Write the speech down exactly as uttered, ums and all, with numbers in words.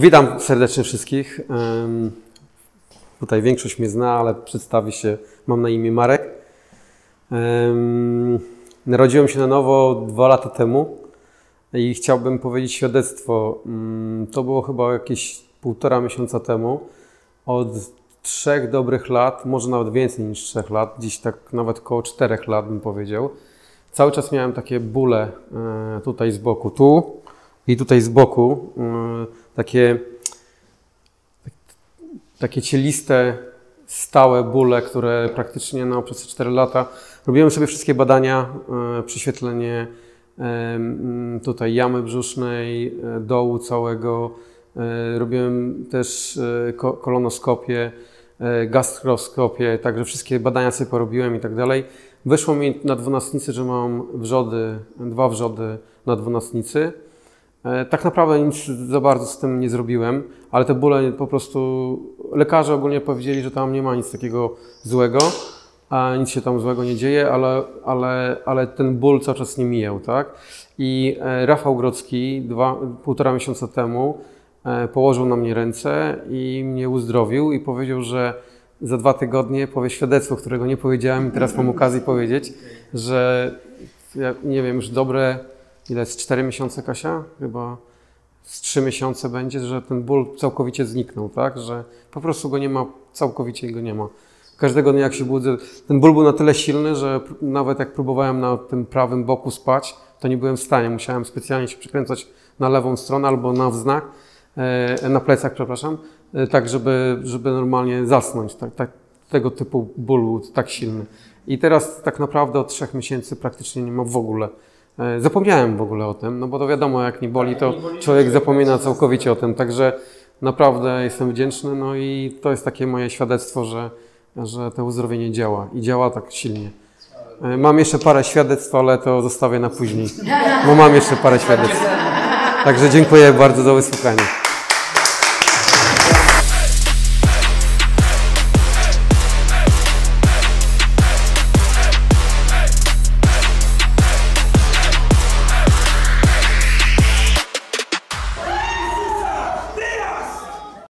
Witam serdecznie wszystkich. Tutaj większość mnie zna, ale przedstawi się, mam na imię Marek. Narodziłem się na nowo dwa lata temu i chciałbym powiedzieć świadectwo. To było chyba jakieś półtora miesiąca temu. Od trzech dobrych lat, może nawet więcej niż trzech lat, gdzieś tak nawet około czterech lat bym powiedział. Cały czas miałem takie bóle tutaj z boku, tu i tutaj z boku. Takie, takie cieliste, stałe bóle, które praktycznie no, przez cztery lata. Robiłem sobie wszystkie badania, prześwietlenie tutaj jamy brzusznej, dołu całego. Robiłem też kolonoskopię, gastroskopię, także wszystkie badania sobie porobiłem i tak dalej. Wyszło mi na dwunastnicy, że mam wrzody, dwa wrzody na dwunastnicy. Tak naprawdę nic za bardzo z tym nie zrobiłem, ale te bóle po prostu... Lekarze ogólnie powiedzieli, że tam nie ma nic takiego złego, a nic się tam złego nie dzieje, ale, ale, ale ten ból cały czas nie mijał, tak? I Rafał Grodzki dwa, półtora miesiąca temu położył na mnie ręce i mnie uzdrowił i powiedział, że za dwa tygodnie powie świadectwo, którego nie powiedziałem i teraz mam okazję powiedzieć, że ja nie wiem, już dobre... Ile jest? cztery miesiące, Kasia? Chyba z trzy miesiące będzie, że ten ból całkowicie zniknął, tak? Że po prostu go nie ma, całkowicie go nie ma. Każdego dnia jak się budzę, ten ból był na tyle silny, że nawet jak próbowałem na tym prawym boku spać, to nie byłem w stanie. Musiałem specjalnie się przykręcać na lewą stronę albo na wznak, na plecach, przepraszam, tak żeby, żeby normalnie zasnąć. Tak, tak, tego typu ból był tak silny. I teraz tak naprawdę od trzech miesięcy praktycznie nie ma w ogóle. Zapomniałem w ogóle o tym, no bo to wiadomo, jak nie boli, to człowiek zapomina całkowicie o tym. Także naprawdę jestem wdzięczny, no i to jest takie moje świadectwo, że, że to uzdrowienie działa i działa tak silnie. Mam jeszcze parę świadectw, ale to zostawię na później, bo mam jeszcze parę świadectw. Także dziękuję bardzo za wysłuchanie.